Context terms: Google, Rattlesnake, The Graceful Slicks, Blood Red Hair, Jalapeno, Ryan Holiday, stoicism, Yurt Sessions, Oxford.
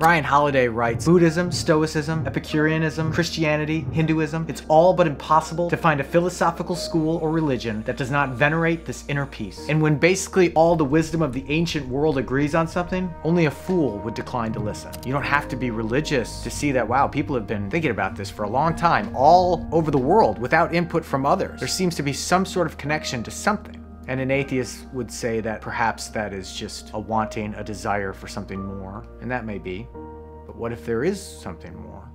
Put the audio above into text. Ryan Holiday writes, Buddhism, Stoicism, Epicureanism, Christianity, Hinduism, it's all but impossible to find a philosophical school or religion that does not venerate this inner peace. And when basically all the wisdom of the ancient world agrees on something, only a fool would decline to listen. You don't have to be religious to see that, wow, people have been thinking about this for a long time, all over the world, without input from others. There seems to be some sort of connection to something. And an atheist would say that perhaps that is just a wanting, a desire for something more. And that may be. But what if there is something more?